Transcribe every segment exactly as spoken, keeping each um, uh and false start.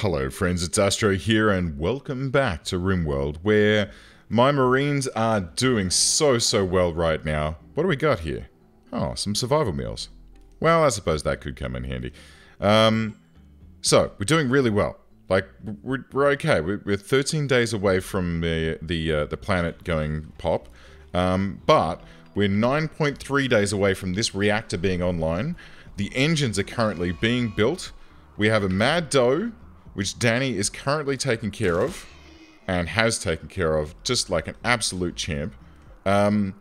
Hello friends, it's Astro here and welcome back to RimWorld, where my Marines are doing so, so well right now. What do we got here? Oh, some survival meals. Well, I suppose that could come in handy. Um, so, we're doing really well. Like, we're, we're okay. We're, we're thirteen days away from the, the, uh, the planet going pop. Um, but we're nine point three days away from this reactor being online. The engines are currently being built. We have a mad doe, which Danny is currently taking care of, and has taken care of, just like an absolute champ. Um,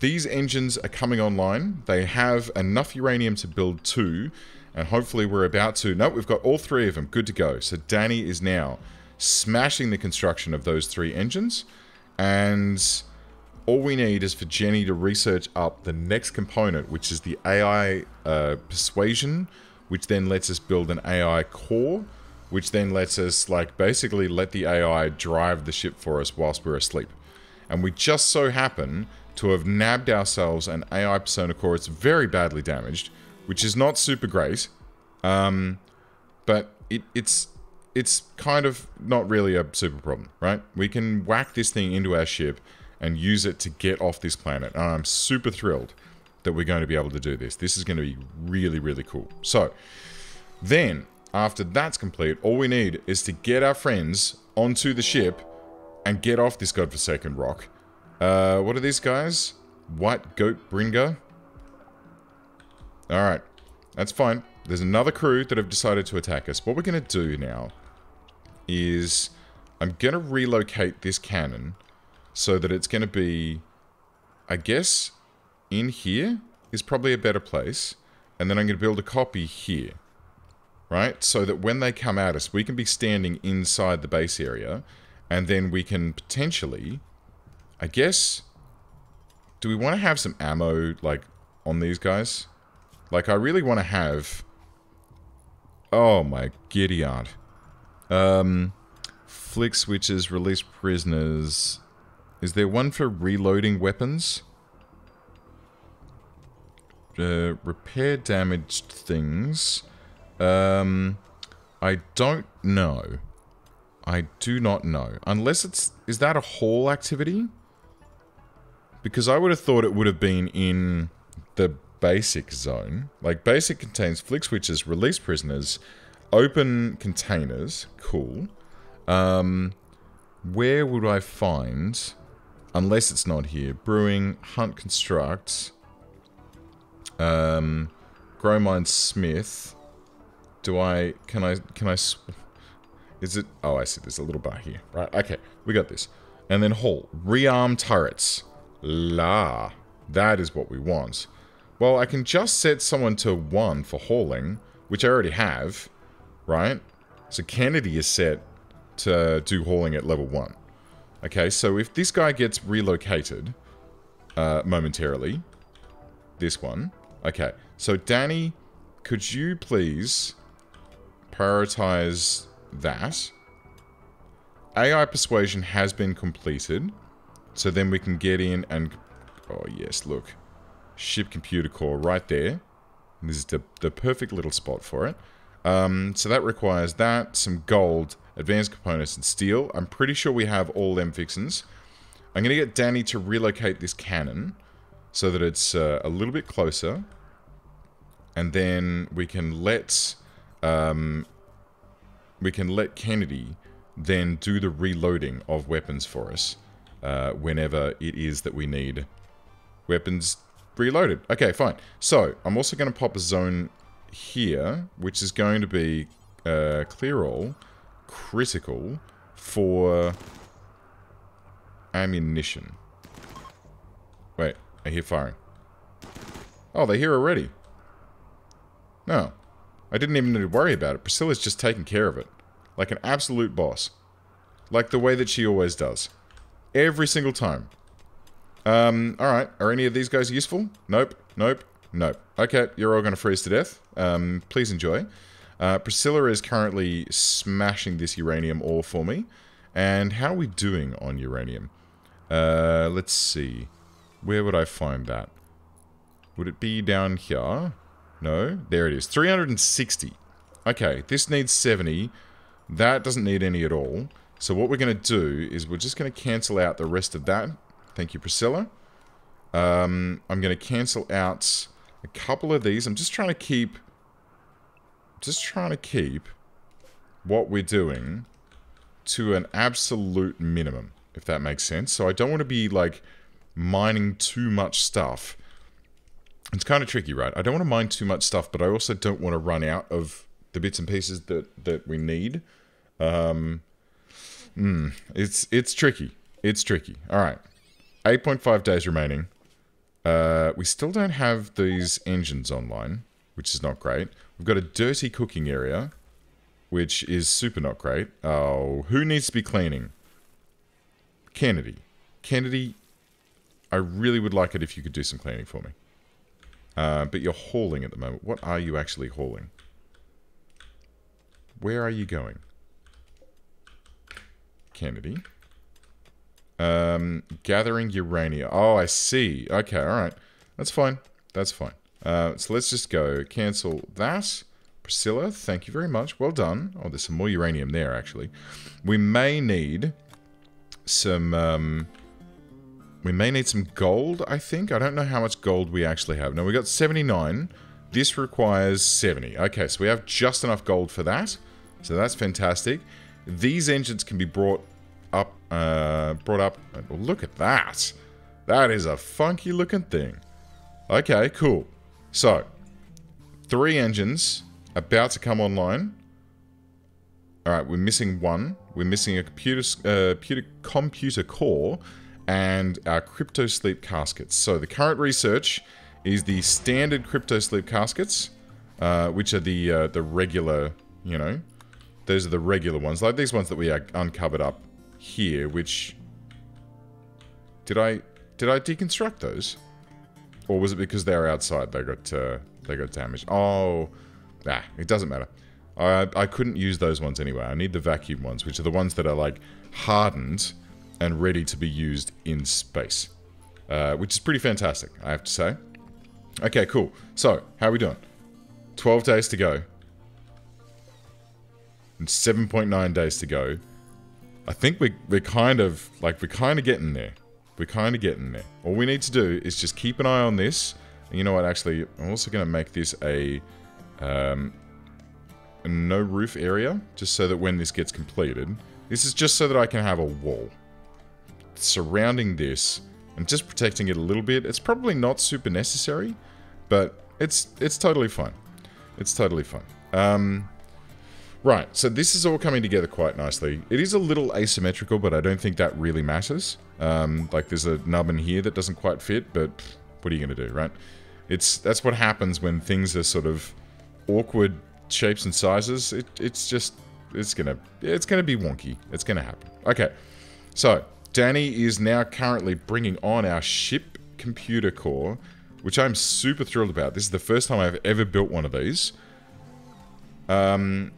these engines are coming online. They have enough uranium to build two, and hopefully we're about to... No, we've got all three of them. Good to go. So Danny is now smashing the construction of those three engines, and all we need is for Jenny to research up the next component, which is the A I uh, persuasion, which then lets us build an A I core, which then lets us, like, basically let the A I drive the ship for us whilst we're asleep. And we just so happen to have nabbed ourselves an A I Persona Core. It's very badly damaged, which is not super great, um, but it, it's it's kind of not really a super problem, right? We can whack this thing into our ship and use it to get off this planet. And I'm super thrilled that we're going to be able to do this. This is going to be really, really cool. So, then, after that's complete, all we need is to get our friends onto the ship and get off this godforsaken rock. Uh, what are these guys? White Goat Bringer? Alright, that's fine. There's another crew that have decided to attack us. What we're going to do now is I'm going to relocate this cannon so that it's going to be, I guess, in here is probably a better place. And then I'm going to build a copy here, right? So that when they come at us, we can be standing inside the base area. And then we can potentially, I guess, do we want to have some ammo, like, on these guys? Like, I really want to have... Oh, my giddy aunt. Um, flick switches, release prisoners. Is there one for reloading weapons? Uh, repair damaged things. Um, I don't know. I do not know. Unless it's... Is that a haul activity? Because I would have thought it would have been in the basic zone. Like, basic contains flick switches, release prisoners, open containers. Cool. Um, where would I find... Unless it's not here. Brewing, hunt, construct. Um, Gromine Smith. Do I... Can I... Can I... Is it... Oh, I see. There's a little bar here. Right. Okay. We got this. And then haul. Rearm turrets. La. That is what we want. Well, I can just set someone to one for hauling, which I already have. Right? So Kennedy is set to do hauling at level one. Okay, so if this guy gets relocated, uh, momentarily, this one, okay, so Danny, could you please prioritize that? A I persuasion has been completed, so then we can get in and, oh yes, look, Ship Computer Core right there. This is the, the perfect little spot for it. Um, so that requires that, some gold, advanced components and steel. I'm pretty sure we have all them fixins. I'm going to get Danny to relocate this cannon so that it's uh, a little bit closer. And then we can let... Um, we can let Kennedy then do the reloading of weapons for us. Uh, whenever it is that we need weapons reloaded. Okay, fine. So, I'm also going to pop a zone here, which is going to be uh, clear all... critical for ammunition. Wait, I hear firing. Oh, they're here already. No, I didn't even need to worry about it. Priscilla's just taking care of it. Like an absolute boss. Like the way that she always does. Every single time. Um, alright, are any of these guys useful? Nope, nope, nope. Okay, you're all going to freeze to death. Um, please enjoy. Uh, Priscilla is currently smashing this uranium ore for me. And how are we doing on uranium? Uh, let's see. Where would I find that? Would it be down here? No. There it is. three hundred sixty. Okay, this needs seventy. That doesn't need any at all. So what we're going to do is we're just going to cancel out the rest of that. Thank you, Priscilla. Um, I'm going to cancel out a couple of these. I'm just trying to keep... Just trying to keep what we're doing to an absolute minimum, if that makes sense. So I don't want to be, like, mining too much stuff. It's kind of tricky, right? I don't want to mine too much stuff, but I also don't want to run out of the bits and pieces that, that we need. Um... Mm, it's it's tricky. It's tricky. All right. eight point five days remaining. Uh, we still don't have these engines online, which is not great. We've got a dirty cooking area, which is super not great. Oh, who needs to be cleaning? Kennedy. Kennedy, I really would like it if you could do some cleaning for me. Uh, but you're hauling at the moment. What are you actually hauling? Where are you going? Kennedy. Um, gathering uranium. Oh, I see. Okay, alright. That's fine. That's fine. Uh, so let's just go cancel that. Priscilla, thank you very much. Well done. Oh, there's some more uranium there, actually. We may need some, um... We may need some gold, I think. I don't know how much gold we actually have. No, we got seventy-nine. This requires seventy. Okay, so we have just enough gold for that. So that's fantastic. These engines can be brought up, uh, brought up, well, look at that. That is a funky looking thing. Okay, cool. So, three engines about to come online. Alright, we're missing one. We're missing a computer, uh, computer, computer core and our CryptoSleep caskets. So, the current research is the standard CryptoSleep caskets, uh, which are the, uh, the regular, you know, those are the regular ones, like these ones that we uncovered up here, which... Did I... Did I deconstruct those? Or was it because they were outside, they got uh, they got damaged? Oh, nah, it doesn't matter. I, I couldn't use those ones anyway. I need the vacuum ones, which are the ones that are, like, hardened and ready to be used in space. Uh, which is pretty fantastic, I have to say. Okay, cool. So, how are we doing? twelve days to go. seven point nine days to go. I think we, we're kind of, like, we're kind of getting there. We're kind of getting there. All we need to do is just keep an eye on this. And you know what, actually, I'm also going to make this a, um, a no-roof area, just so that when this gets completed, this is just so that I can have a wall surrounding this and just protecting it a little bit. It's probably not super necessary, but it's, it's totally fine. It's totally fine. Um... Right, so this is all coming together quite nicely. It is a little asymmetrical, but I don't think that really matters. Um, like, there's a nub in here that doesn't quite fit, but pff, what are you going to do, right? It's that's what happens when things are sort of awkward shapes and sizes. It, it's just, it's going to it's gonna be wonky. It's going to happen. Okay, so Danny is now currently bringing on our Ship Computer Core, which I'm super thrilled about. This is the first time I've ever built one of these. Um...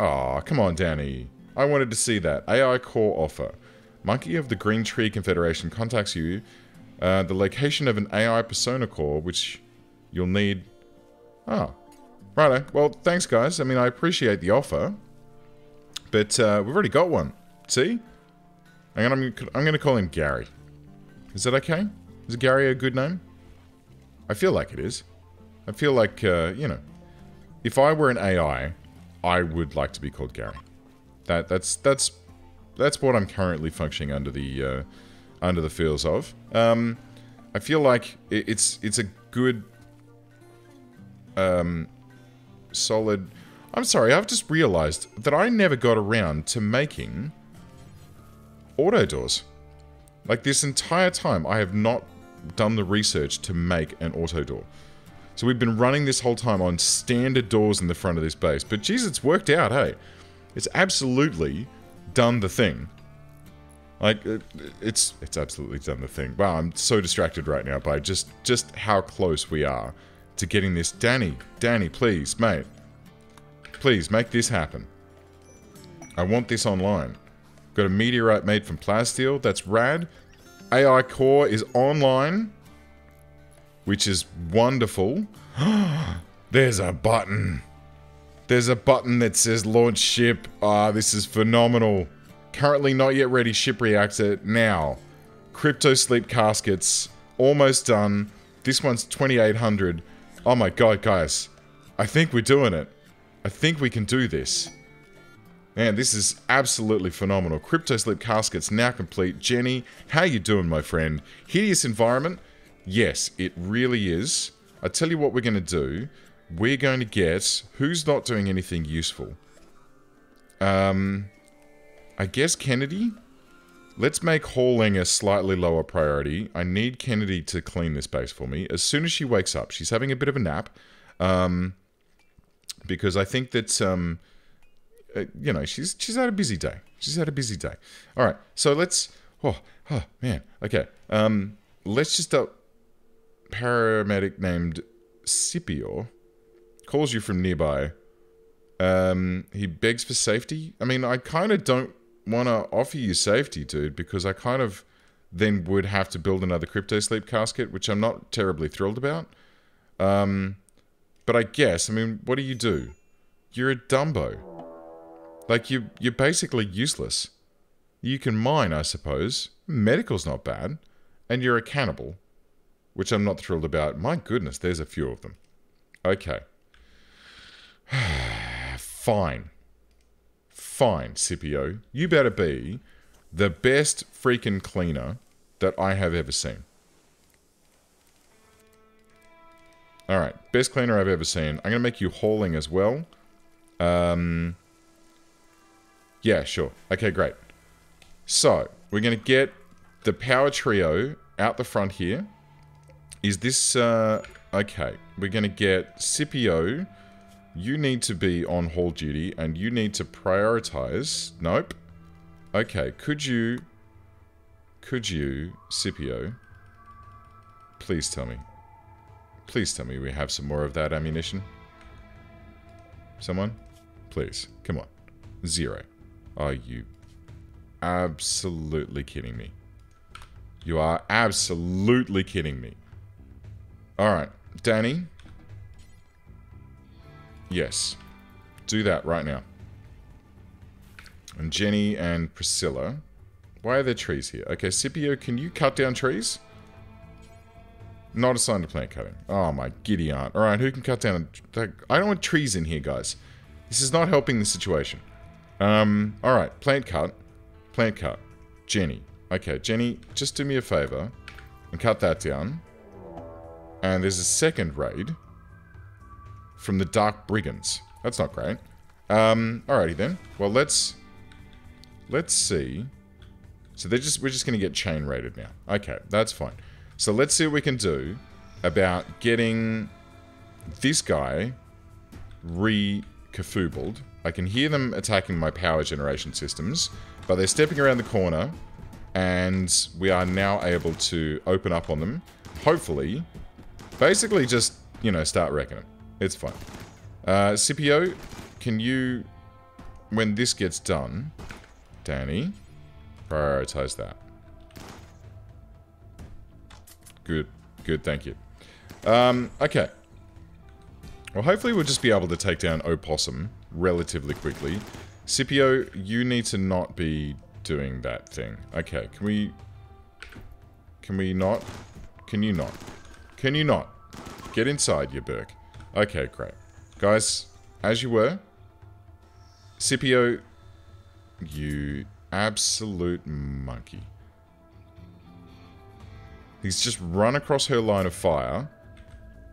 Aw, oh, come on, Danny. I wanted to see that. A I core offer. Monkey of the Green Tree Confederation contacts you. Uh, the location of an A I Persona Core, which you'll need... Oh. Righto. Well, thanks, guys. I mean, I appreciate the offer. But uh, we've already got one. See? And I'm, I'm going to call him Gary. Is that okay? Is Gary a good name? I feel like it is. I feel like, uh, you know... If I were an A I... I would like to be called Gary. That that's that's that's what I'm currently functioning under the uh, under the feels of. Um, I feel like it, it's it's a good, um, solid. I'm sorry, I've just realised that I never got around to making auto doors. Like, this entire time, I have not done the research to make an auto door. So we've been running this whole time on standard doors in the front of this base. But geez, it's worked out, hey. It's absolutely done the thing. Like, it, it's it's absolutely done the thing. Wow, I'm so distracted right now by just, just how close we are to getting this. Danny, Danny, please, mate. Please, make this happen. I want this online. Got a meteorite made from plasteel. That's rad. A I Core is online. Which is wonderful. There's a button. There's a button that says launch ship. Ah, oh, this is phenomenal. Currently not yet ready, ship reactor now. CryptoSleep caskets, almost done. This one's twenty-eight hundred. Oh my god, guys. I think we're doing it. I think we can do this. Man, this is absolutely phenomenal. CryptoSleep caskets now complete. Jenny, how you doing, my friend? Hideous environment? Yes, it really is. I tell you what we're going to do. We're going to get... Who's not doing anything useful? Um... I guess Kennedy? Let's make hauling a slightly lower priority. I need Kennedy to clean this base for me as soon as she wakes up. She's having a bit of a nap. Um, because I think that, um, uh, you know, she's she's had a busy day. She's had a busy day. All right, so let's... Oh, oh man. Okay. Um, let's just... Uh, paramedic named Scipio calls you from nearby. Um, he begs for safety. I mean, I kind of don't want to offer you safety, dude, because I kind of then would have to build another CryptoSleep casket, which I'm not terribly thrilled about. Um, but I guess, I mean, what do you do? You're a dumbo. Like, you, you're basically useless. You can mine, I suppose. Medical's not bad. And you're a cannibal, which I'm not thrilled about. My goodness, there's a few of them. Okay. Fine. Fine, Scipio. You better be the best freaking cleaner that I have ever seen. Alright, best cleaner I've ever seen. I'm going to make you hauling as well. Um, yeah, sure. Okay, great. So, we're going to get the power trio out the front here. Is this... Uh, okay, we're going to get Scipio... You need to be on haul duty, and you need to prioritize... Nope. Okay, could you... Could you, Scipio... Please tell me. Please tell me we have some more of that ammunition. Someone? Please. Come on. Zero. Are you absolutely kidding me? You are absolutely kidding me. Alright, Danny... Yes. Do that right now. And Jenny and Priscilla. Why are there trees here? Okay, Scipio, can you cut down trees? Not assigned to plant cutting. Oh, my giddy aunt. Alright, who can cut down... A... I don't want trees in here, guys. This is not helping the situation. Um, alright, plant cut. Plant cut. Jenny. Okay, Jenny, just do me a favor and cut that down. And there's a second raid from the Dark Brigands. That's not great. Um, alrighty then. Well, let's... Let's see. So they're just... We're just going to get chain raided now. Okay, that's fine. So let's see what we can do about getting this guy re-kafoobled. I can hear them attacking my power generation systems, but they're stepping around the corner, and we are now able to open up on them. Hopefully, basically just, you know, start wrecking them. It's fine. Uh, Scipio, can you... When this gets done... Danny, prioritize that. Good. Good, thank you. Um, okay. Well, hopefully we'll just be able to take down Opossum relatively quickly. Scipio, you need to not be doing that thing. Okay, can we... Can we not? Can you not? Can you not? Get inside, you Burke. Okay, great. Guys, as you were, Scipio, you absolute monkey. He's just run across her line of fire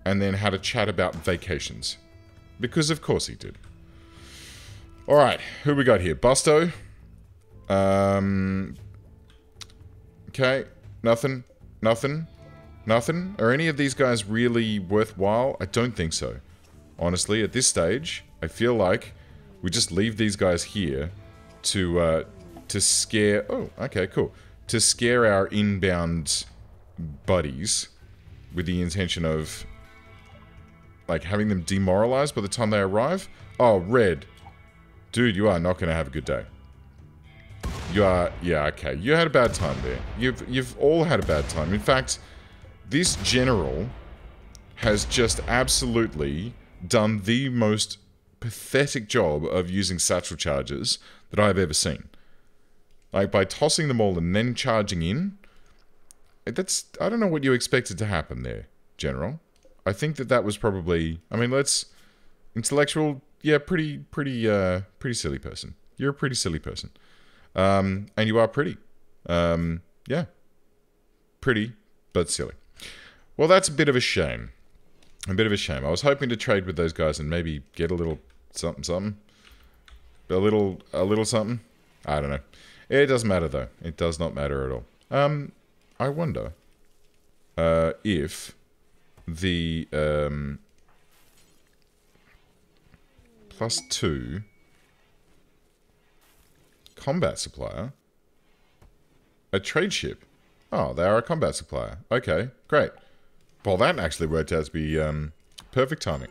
and then had a chat about vacations. Because of course he did. Alright, who we got here? Busto? Um, okay, nothing, nothing. Nothing? Are any of these guys really worthwhile? I don't think so. Honestly, at this stage, I feel like we just leave these guys here to, uh, to scare... Oh, okay, cool. To scare our inbound buddies with the intention of, like, having them demoralized by the time they arrive. Oh, Red. Dude, you are not going to have a good day. You are... Yeah, okay. You had a bad time there. You've, you've all had a bad time. In fact... This general has just absolutely done the most pathetic job of using satchel charges that I've ever seen. Like, by tossing them all and then charging in, that's, I don't know what you expected to happen there, General. I think that that was probably, I mean, let's, intellectual, yeah, pretty, pretty, uh, pretty silly person. You're a pretty silly person. Um, and you are pretty. Um, yeah. Pretty, but silly. Well, that's a bit of a shame. A bit of a shame. I was hoping to trade with those guys and maybe get a little something, something. A little, a little something. I don't know. It doesn't matter, though. It does not matter at all. Um, I wonder uh, if the um, plus two combat supplier, a trade ship. Oh, they are a combat supplier. Okay, great. Well, that actually worked out to be um, perfect timing.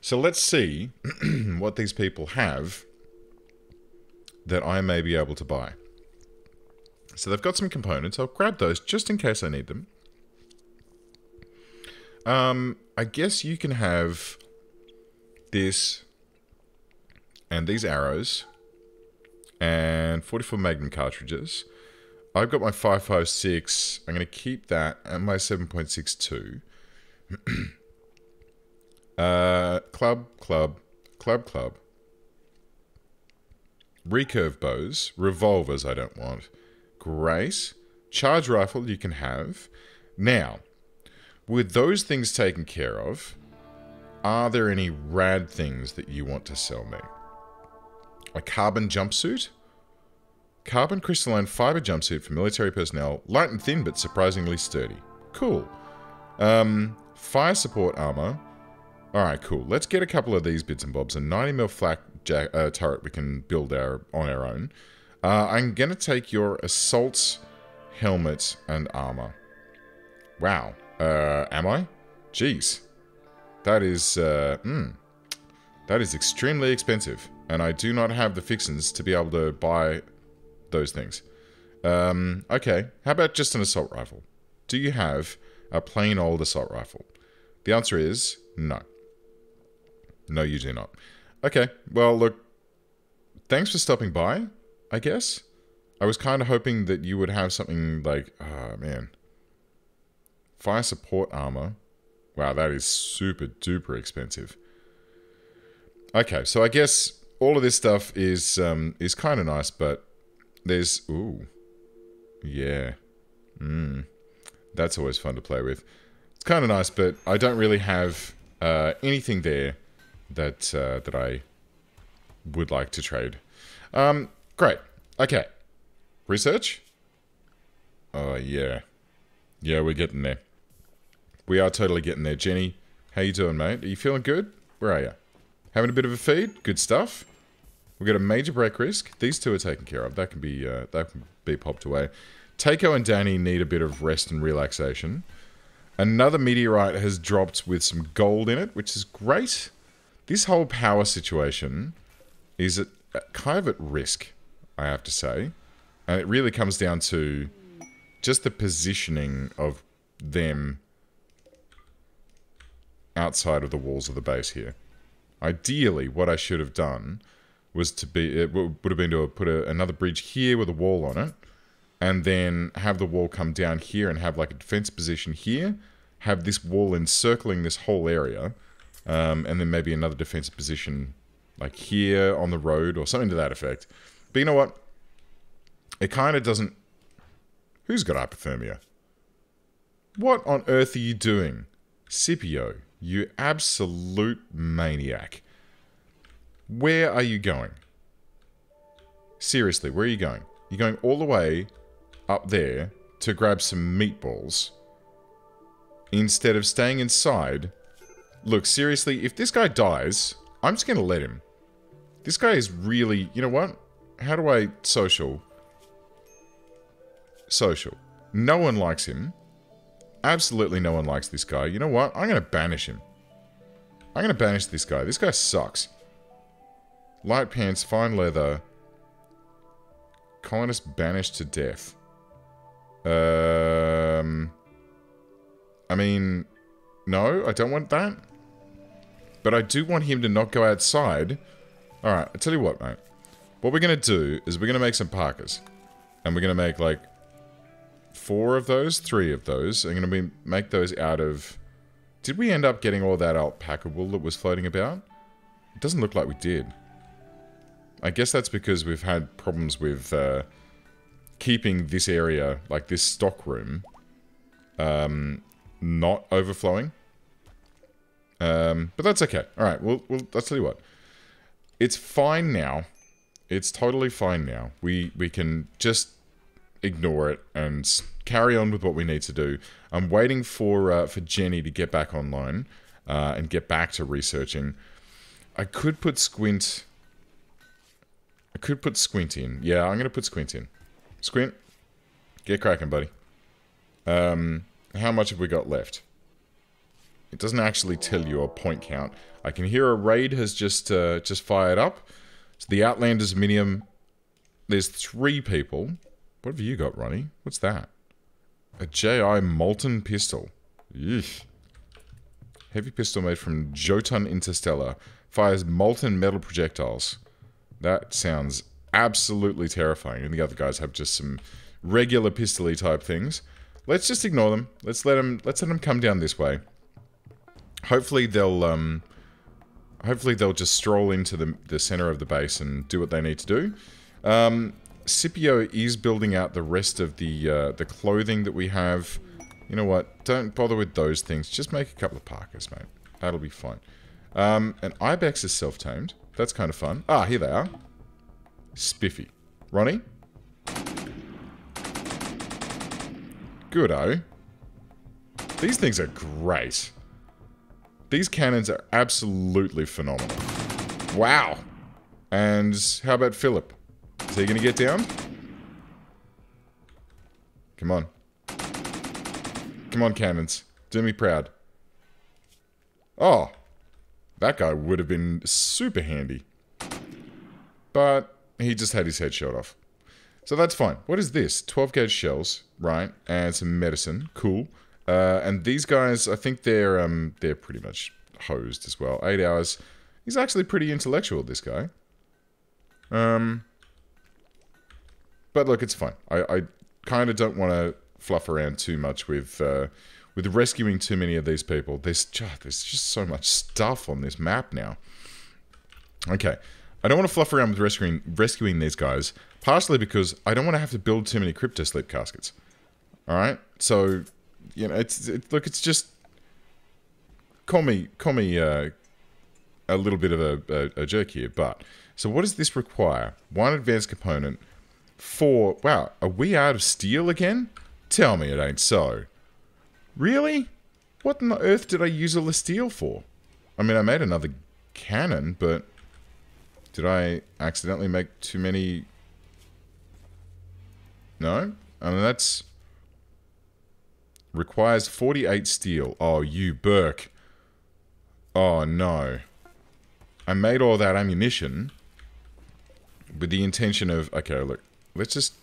So let's see what these people have that I may be able to buy. So they've got some components. I'll grab those just in case I need them. Um, I guess you can have this and these arrows and forty-four Magnum cartridges. I've got my five five six. I'm going to keep that and my seven point six two. uh, club, club, club, club. Recurve bows, revolvers I don't want. Great. Charge rifle you can have. Now, with those things taken care of, are there any rad things that you want to sell me? A carbon jumpsuit? Carbon crystalline fiber jumpsuit for military personnel. Light and thin, but surprisingly sturdy. Cool. Um, fire support armor. Alright, cool. Let's get a couple of these bits and bobs. A ninety mil flak jack, uh, turret we can build our on our own. Uh, I'm going to take your assault helmet and armor. Wow. Uh, am I? Jeez. That is... Uh, mm, that is extremely expensive. And I do not have the fixings to be able to buy... those things. Um, okay, how about just an assault rifle? Do you have a plain old assault rifle? The answer is no. No, you do not. Okay, well, look, thanks for stopping by, I guess. I was kind of hoping that you would have something like, oh man, fire support armor. Wow, that is super duper expensive. Okay, so I guess all of this stuff is, um, is kind of nice, but there's... Ooh. Yeah. Mm. That's always fun to play with. It's kind of nice, but I don't really have uh, anything there that uh, that I would like to trade. Um, great. Okay. Research? Oh, yeah. Yeah, we're getting there. We are totally getting there. Jenny, how you doing, mate? Are you feeling good? Where are you? Having a bit of a feed? Good stuff. We've got a major break risk. These two are taken care of. That can be uh, that can be popped away. Takeo and Danny need a bit of rest and relaxation. Another meteorite has dropped with some gold in it, which is great. This whole power situation is at, at kind of at risk, I have to say. And it really comes down to just the positioning of them outside of the walls of the base here. Ideally, what I should have done... was to be, it would have been to put a, another bridge here with a wall on it, and then have the wall come down here and have like a defense position here, have this wall encircling this whole area, um, and then maybe another defense position like here on the road or something to that effect. But you know what? It kind of doesn't... Who's got hypothermia? What on earth are you doing? Scipio, you absolute maniac. Where are you going? Seriously, where are you going? You're going all the way up there to grab some meatballs instead of staying inside. Look, seriously, if this guy dies, I'm just going to let him. This guy is really... You know what? How do I... Social. Social. No one likes him. Absolutely no one likes this guy. You know what? I'm going to banish him. I'm going to banish this guy. This guy sucks. Light pants, fine leather. Colonist banished to death. Um, I mean, no, I don't want that. But I do want him to not go outside. Alright, I'll tell you what, mate. What we're going to do is we're going to make some parkas. And we're going to make, like, four of those, three of those. I'm going to make those out of... Did we end up getting all that alpaca wool that was floating about? It doesn't look like we did. I guess that's because we've had problems with uh, keeping this area, like this stockroom, um, not overflowing. Um, but that's okay. All right, well, well, I'll tell you what. It's fine now. It's totally fine now. We, we can just ignore it and carry on with what we need to do. I'm waiting for, uh, for Jenny to get back online uh, and get back to researching. I could put Squint... I could put Squint in. Yeah, I'm going to put Squint in. Squint, get cracking, buddy. Um, how much have we got left? It doesn't actually tell you a point count. I can hear a raid has just uh, just fired up. So the Outlanders Minimum, there's three people. What have you got, Ronnie? What's that? A J I Molten pistol. Eesh. Heavy pistol made from Jotun Interstellar. Fires molten metal projectiles. That sounds absolutely terrifying. And the other guys have just some regular pistol-y type things. Let's just ignore them. Let's let them. Let's let them come down this way. Hopefully they'll. Um, hopefully they'll just stroll into the the center of the base and do what they need to do. Um, Scipio is building out the rest of the uh, the clothing that we have. You know what? Don't bother with those things. Just make a couple of parkas, mate. That'll be fine. Um, and Ibex is self-tamed. That's kind of fun. Ah, here they are. Spiffy. Ronnie? Good-o. These things are great. These cannons are absolutely phenomenal. Wow. And how about Philip? Is he going to get down? Come on. Come on, cannons. Do me proud. Oh. That guy would have been super handy. But he just had his head shot off. So that's fine. What is this? twelve gauge shells, right? And some medicine. Cool. Uh, and these guys, I think they're um, they're pretty much hosed as well. Eight hours. He's actually pretty intellectual, this guy. Um, but look, it's fine. I, I kind of don't want to fluff around too much with... Uh, With rescuing too many of these people. There's just, there's just so much stuff on this map now. Okay. I don't want to fluff around with rescuing, rescuing these guys. Partially because I don't want to have to build too many CryptoSleep caskets. Alright? So, you know, it's it, look, it's just... Call me, call me uh, a little bit of a, a, a jerk here, but... So what does this require? One advanced component. Four... Wow, are we out of steel again? Tell me it ain't so. Really? What on earth did I use all the steel for? I mean, I made another cannon, but... Did I accidentally make too many... No? I mean, that's... Requires forty-eight steel. Oh, you Burke. Oh, no. I made all that ammunition with the intention of... Okay, look. Let's just...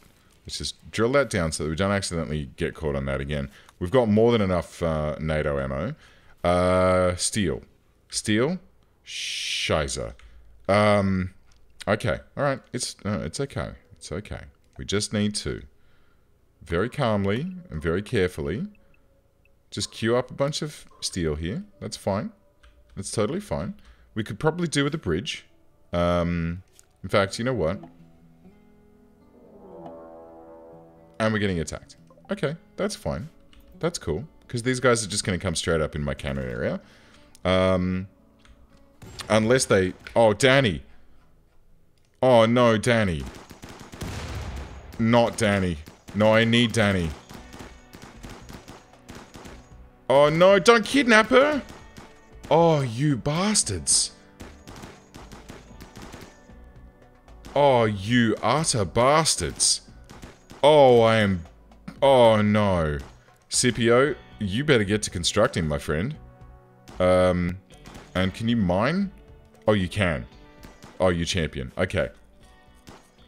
Let's just drill that down so that we don't accidentally get caught on that again. We've got more than enough uh, NATO ammo. Uh, steel. Steel? Shiza. Um, okay. Alright. It's uh, it's okay. It's okay. We just need to very calmly and very carefully just queue up a bunch of steel here. That's fine. That's totally fine. We could probably do with a bridge. Um, in fact, you know what? And we're getting attacked. Okay, that's fine. That's cool. Because these guys are just going to come straight up in my cannon area. Um, unless they... Oh, Danny. Oh, no, Danny. Not Danny. No, I need Danny. Oh, no, don't kidnap her. Oh, you bastards. Oh, you utter bastards. Oh, I am... Oh, no. Scipio, you better get to constructing, my friend. Um, and can you mine? Oh, you can. Oh, you champion. Okay.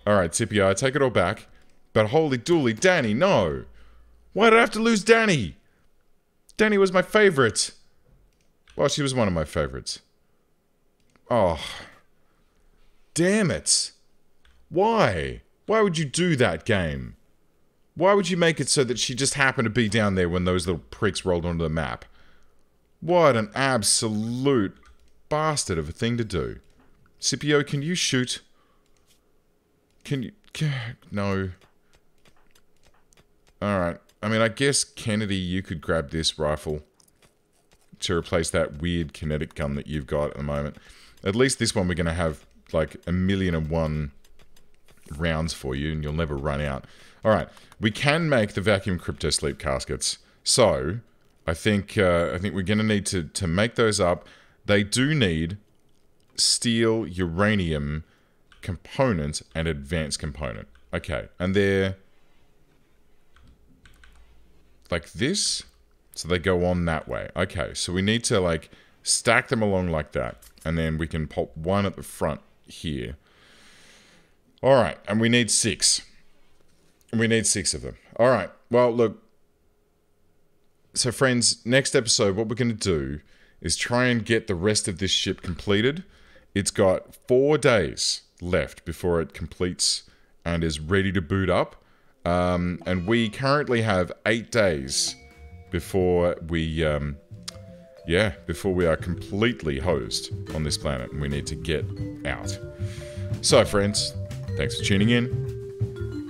Alright, Scipio, I take it all back. But holy dooly, Danny, no! Why did I have to lose Danny? Danny was my favorite. Well, she was one of my favorites. Oh. Damn it. Why? Why would you do that, game? Why would you make it so that she just happened to be down there when those little pricks rolled onto the map? What an absolute bastard of a thing to do. Scipio, can you shoot? Can you... Can, no. Alright. I mean, I guess, Kennedy, you could grab this rifle to replace that weird kinetic gun that you've got at the moment. At least this one we're going to have, like, a million and one rounds for you, and you'll never run out. Alright, we can make the vacuum CryptoSleep caskets. So, I think uh, I think we're going to need to to make those up. They do need steel, uranium component, and advanced component. Okay, and they're... like this? So they go on that way. Okay, so we need to, like, stack them along like that. And then we can pop one at the front here. Alright, and we need six. We need six of them. Alright, well, look. So, friends, next episode, what we're going to do is try and get the rest of this ship completed. It's got four days left before it completes and is ready to boot up. Um, and we currently have eight days before we... Um, Yeah, before we are completely hosed on this planet and we need to get out. So, friends, thanks for tuning in.